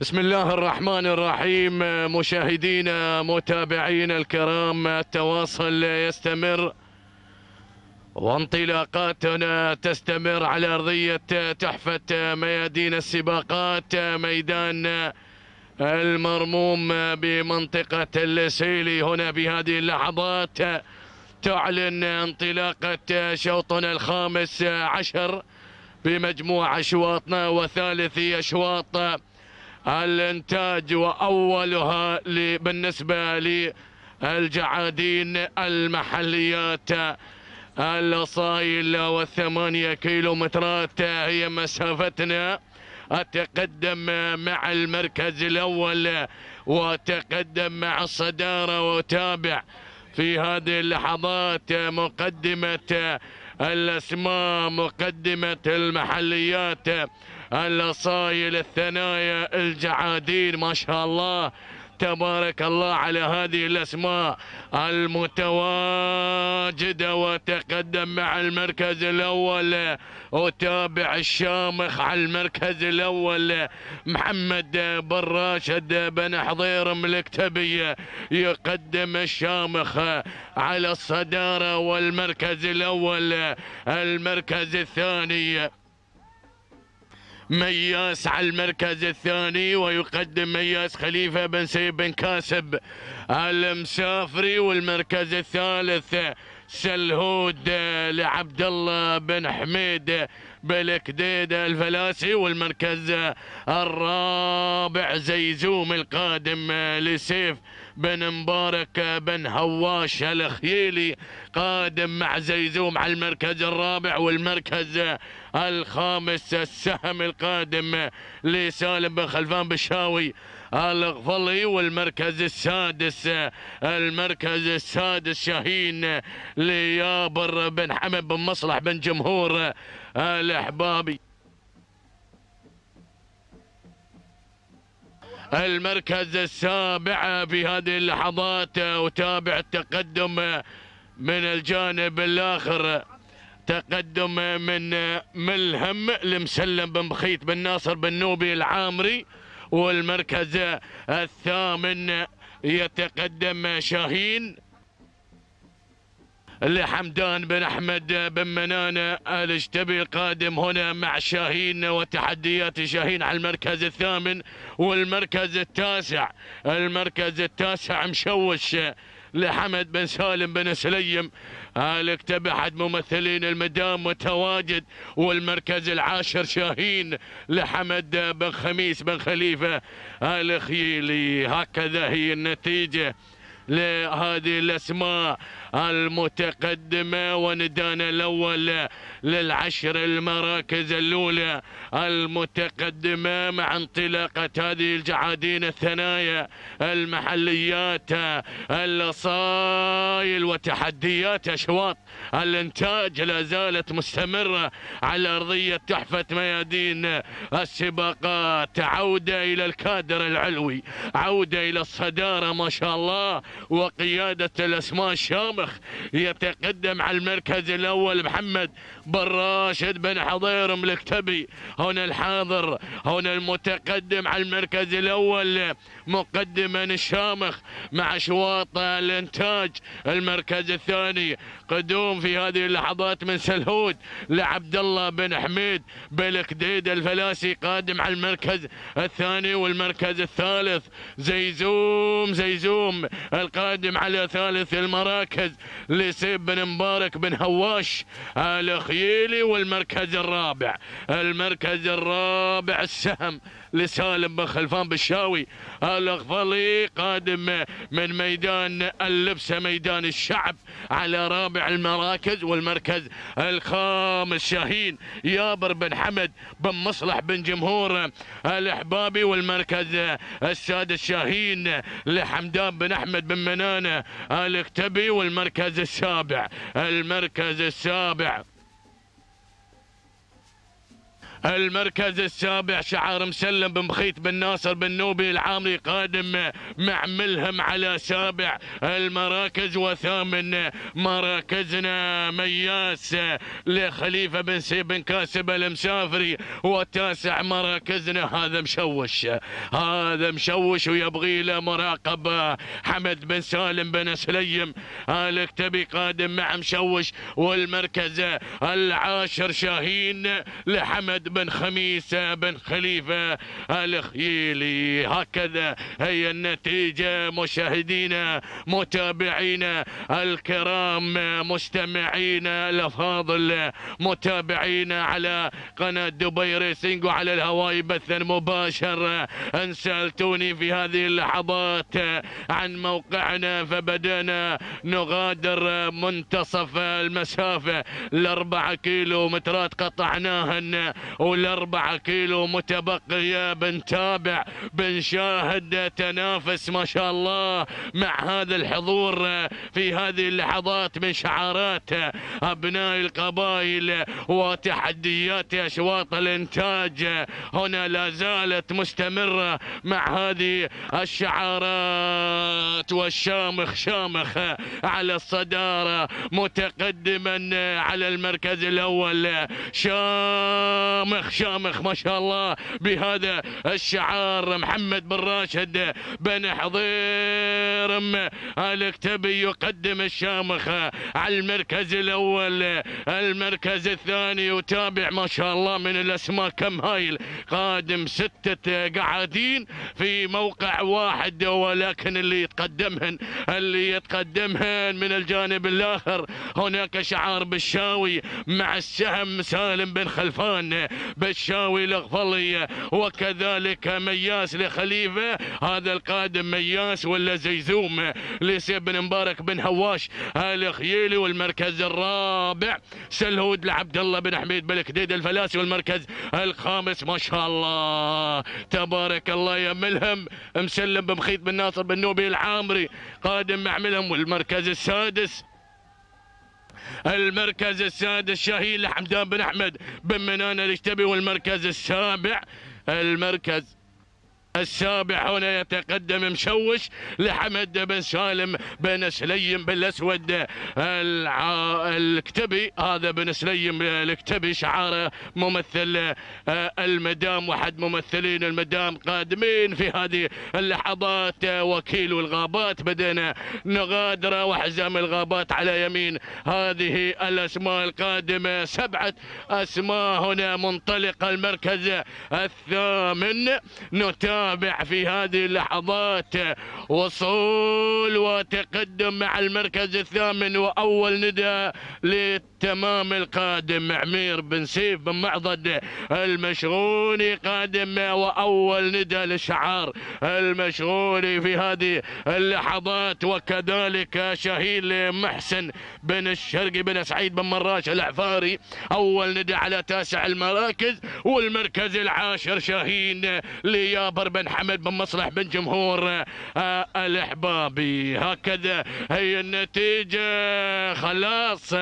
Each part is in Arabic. بسم الله الرحمن الرحيم. مشاهدينا متابعينا الكرام، التواصل يستمر وانطلاقاتنا تستمر على أرضية تحفة ميادين السباقات، ميدان المرموم بمنطقة السيلي. هنا بهذه اللحظات تعلن انطلاقة شوطنا الخامس عشر بمجموع أشواطنا وثالث أشواط الانتاج، وأولها بالنسبة للجعادين المحليات الأصايل، والثمانية كيلومترات هي مسافتنا. أتقدم مع المركز الأول وتقدم مع الصدارة، وتابع في هذه اللحظات مقدمة الأسماء، مقدمة المحليات الأصايل، الثنايا، الجعادين. ما شاء الله تبارك الله على هذه الأسماء المتواجدة. وتقدم مع المركز الأول وتابع الشامخ على المركز الأول محمد بن راشد بن حضير الكتبي، يقدم الشامخ على الصدارة. والمركز الأول، المركز الثاني مياس على المركز الثاني، ويقدم مياس خليفة بن سيف بن كاسب المسافري. والمركز الثالث سلهود لعبد الله بن حميد بالكديد الفلاسي. والمركز الرابع زيزوم القادم لسيف بن مبارك بن هواش الخيلي، قادم مع زيزوم على المركز الرابع. والمركز الخامس السهم القادم لسالم بن خلفان بشاوي الغفلي. والمركز السادس، المركز السادس شاهين ليابر بن حمد بن مصلح بن جمهور الأحبابي. المركز السابع بهذه اللحظات، وتابع التقدم من الجانب الآخر، تقدم من ملهم لمسلم بن مخيط بن ناصر بن نوبي العامري. والمركز الثامن يتقدم شاهين لحمدان بن احمد بن منانه الكتبي، القادم هنا مع شاهين وتحديات شاهين على المركز الثامن. والمركز التاسع، المركز التاسع مشوش لحمد بن سالم بن سليم آل كتب، أحد ممثلين المدام متواجد. والمركز العاشر شاهين لحمد بن خميس بن خليفه آل خيلي. هكذا هي النتيجه لهذه الأسماء المتقدمة، وندانا الأول للعشر المراكز الأولى المتقدمة مع انطلاقة هذه الجعادين، الثنايا، المحليات، الأصايل، وتحديات أشواط الإنتاج لا زالت مستمرة على أرضية تحفة ميادين السباقات. عودة إلى الكادر العلوي، عودة إلى الصدارة ما شاء الله، وقيادة الأسماء الشامخ. يتقدم على المركز الأول محمد بن راشد بن حضير الكتبي، هنا الحاضر، هنا المتقدم على المركز الأول مقدما الشامخ مع أشواط الإنتاج. المركز الثاني قدوم في هذه اللحظات من سلهود لعبد الله بن حميد بالكديد الفلاسي، قادم على المركز الثاني. والمركز الثالث زيزوم القادم على ثالث المراكز لسيب بن مبارك بن هواش الخيلي. والمركز الرابع، المركز الرابع السهم لسالم بن خلفان بالشاوي الغفلي، قادم من ميدان اللبسة ميدان الشعب على رابع المراكز. والمركز الخامس شاهين يابر بن حمد بن مصلح بن جمهور الأحبابي. والمركز السادس شاهين لحمدان بن أحمد بن منانه الكتبي. والمركز السابع، المركز السابع المركز السابع شعار مسلم بن مخيط بن ناصر بن نوبي العامري قادم مع ملهم على سابع المراكز، وثامن مراكزنا مياس لخليفة بن سيف بن كاسب المسافري، وتاسع مراكزنا هذا مشوش ويبغي له مراقبة حمد بن سالم بن سليم آل كتبي قادم مع مشوش، والمركز العاشر شاهين لحمد بن خميس بن خليفه آل خيلي. هكذا هي النتيجه مشاهدينا متابعينا الكرام مستمعينا الافاضل متابعينا على قناه دبي ريسينج وعلى الهواء بثا مباشر. ان سالتوني في هذه اللحظات عن موقعنا فبدانا نغادر منتصف المسافه، الاربعه كيلو مترات قطعناهن والاربعه كيلو متبقيه، بنتابع بنشاهد تنافس ما شاء الله مع هذا الحضور في هذه اللحظات من شعارات ابناء القبائل وتحديات اشواط الانتاج هنا لا زالت مستمره مع هذه الشعارات، والشامخ شامخ على الصداره متقدما على المركز الاول، شامخ شامخ ما شاء الله بهذا الشعار محمد بن راشد بن حضير آل كتبي يقدم الشامخ على المركز الاول. المركز الثاني يتابع ما شاء الله من الاسماء كم هايل، قادم سته قاعدين في موقع واحد، ولكن اللي يتقدمهن من الجانب الاخر هناك شعار بالشاوي مع السهم سالم بن خلفان بشاوي الغفلي، وكذلك مياس لخليفه هذا القادم مياس ولا زيزوم لسيب بن مبارك بن هواش آل خيلي. والمركز الرابع سلهود لعبد الله بن حميد بالكديد الفلاسي، والمركز الخامس ما شاء الله تبارك الله يا ملهم مسلم بن مخيط بن ناصر بن نوبي العامري قادم مع ملهم. والمركز السادس شاهين لحمدان بن احمد بن منانه الكتبي، والمركز السابع هنا يتقدم مشوش لحمد بن سالم بن سليم بالاسود الكتبي، هذا بن سليم الكتبي شعاره ممثل المدام، واحد ممثلين المدام قادمين في هذه اللحظات وكيل الغابات. بدينا نغادر وحزام الغابات على يمين هذه الاسماء القادمه، سبعه اسماء هنا منطلقه. المركز الثامن نتابع في هذه اللحظات وصول وتقدم مع المركز الثامن وأول ندى للتمام القادم عمير بن سيف بن معضد المشغوني قادم، وأول ندى للشعار المشغوني في هذه اللحظات، وكذلك شهيل محسن بن الشرقي بن سعيد بن مراش الأعفاري أول ندى على تاسع المراكز. والمركز العاشر شاهين ليابر بن حمد بن مصلح بن جمهور الإحبابي. هكذا هي النتيجة، خلاص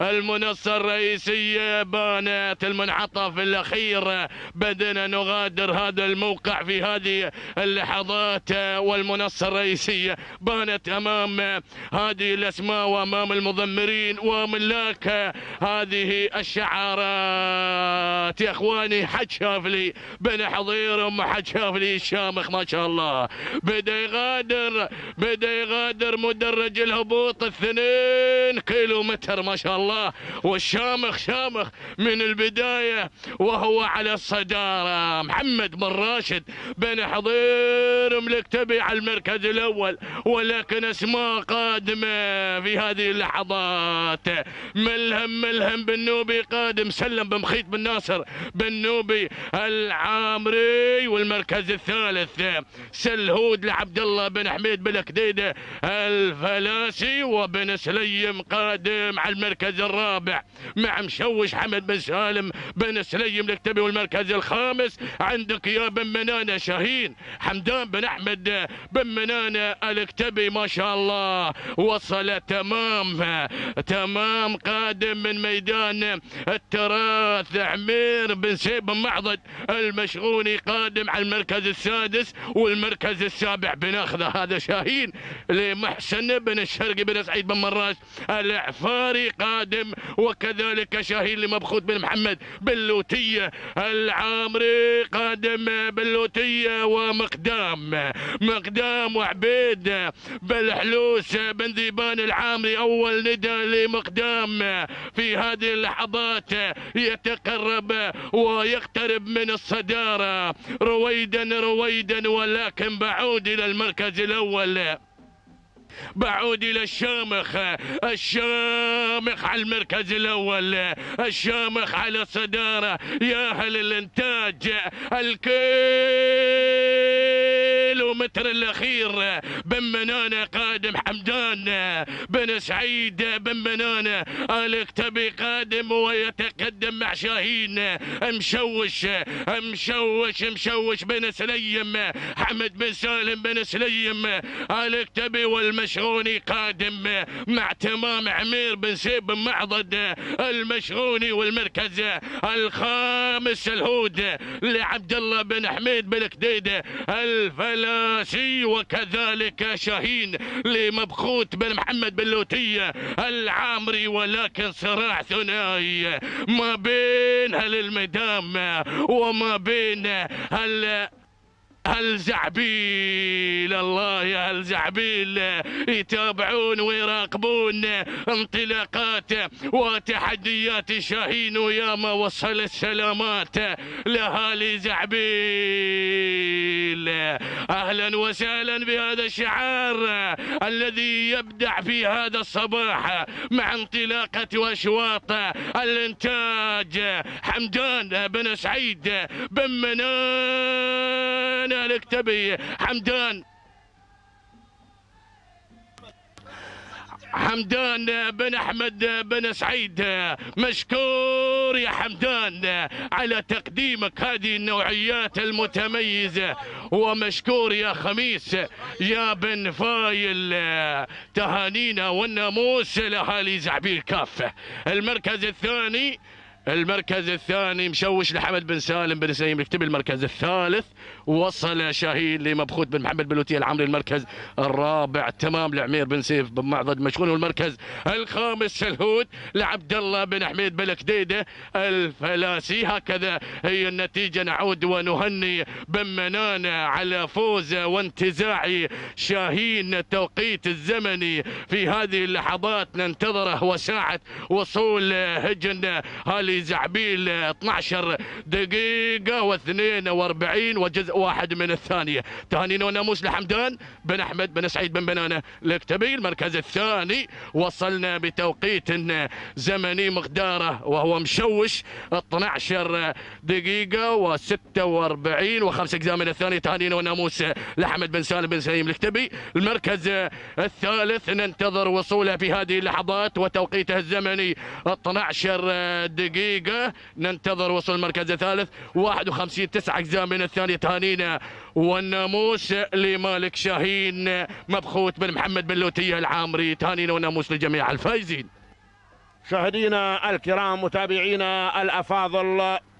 المنصة الرئيسية بانت، المنعطف الأخير، بدنا نغادر هذا الموقع في هذه اللحظات والمنصة الرئيسية بانت أمام هذه الأسماء وأمام المضمرين وملاك هذه الشعارات. يا إخواني حد شاف لي بن حضير حد شاف لي الشامخ ما شاء الله بدأ يغادر مدرج الهبوط 2 كيلومتر ما شاء الله، والشامخ شامخ من البداية وهو على الصدارة محمد بن راشد بن حضير ملكتبي على المركز الأول، ولكن اسماء قادمة في هذه اللحظات. ملهم بن نوبي قادم، سلم بن مخيط بن ناصر بن نوبي العامري، والمركز الثالث سلهود لعبد الله بن حميد بالكديد الفلاسي وبن سليم قادم على المركز الرابع مع مشوش حمد بن سالم بن سليم الكتبي. والمركز الخامس عندك يا بن منانه شاهين حمدان بن احمد بن منانه الكتبي. ما شاء الله وصل تمام قادم من ميدان التراث عمير بن سيف بن معضد المشغوني قادم على المركز السادس. والمركز السابع بناخذه هذا شاهين لمحسن بن الشرقي بن سعيد بن مراش العفاري قادم، وكذلك شاهين لمبخوت بن محمد بلوتيه العامري قادم بلوتيه ومقدام وعبيد بالحلوس بن ذيبان العامري. اول ندى لمقدام في هذه اللحظات يتقرب ويقترب من الصدارة رويدا ولكن بعود إلى المركز الأول، بعود الى الشامخ على المركز الاول، الشامخ على الصداره. يا اهل الانتاج الكيلومتر الاخير بن منانه قادم، حمدان بن سعيد بن منانه الكتبي قادم ويتقدم مع شاهين مشوش بن سليم حمد بن سالم بن سليم الكتبي المشغوني قادم مع تمام عمير بن سيف بن معضد المشغوني. والمركز الخامس سلهود لعبد الله بن حميد بالكديد الفلاسي، وكذلك شاهين لمبخوت بن محمد بلوتيه العامري. ولكن صراع ثنائي ما بين هل المدام وما بين هالزعبيل. الله يا هالزعبيل يتابعون ويراقبون انطلاقات وتحديات شاهين، وياما وصل السلامات لأهالي زعبيل. أهلا وسهلا بهذا الشعار الذي يبدع في هذا الصباح مع انطلاقة وأشواط الانتاج حمدان بن سعيد بن منان الكتبي. حمدان بن احمد بن سعيد، مشكور يا حمدان على تقديمك هذه النوعيات المتميزه، ومشكور يا خميس يا بن فايل. تهانينا والناموس لاهالي زعبيل كافه. المركز الثاني مشوش لحمد بن سالم بن سليم الكتبي. المركز الثالث وصل شاهين لمبخوت بن محمد بلوتيه العامري. المركز الرابع تمام لعمير بن سيف بن معضد المشغوني. والمركز الخامس سلهود لعبد الله بن حميد بالكديده الفلاسي. هكذا هي النتيجه. نعود ونهني بن منانه على فوز وانتزاع شاهين. التوقيت الزمني في هذه اللحظات ننتظره وساعه وصول هجن زعبيل 12 دقيقة و42 وجزء واحد من الثانية. تهانينا وناموس لحمدان بن أحمد بن سعيد بن منانه الكتبي. المركز الثاني وصلنا بتوقيت زمني مقداره وهو مشوش 12 دقيقة و46 وخمس أجزاء من الثانية. تهانينا وناموس لحمد بن سالم بن سليم الكتبي. المركز الثالث ننتظر وصوله في هذه اللحظات وتوقيته الزمني 12 دقيقة. ننتظر وصول المركز الثالث 51 تسعة أجزاء من الثانية. تهانينا والناموس لمالك شاهين مبخوت بن محمد بلوتيه العامري. تهانينا والناموس لجميع الفائزين. مشاهدينا الكرام، متابعينا الأفاضل.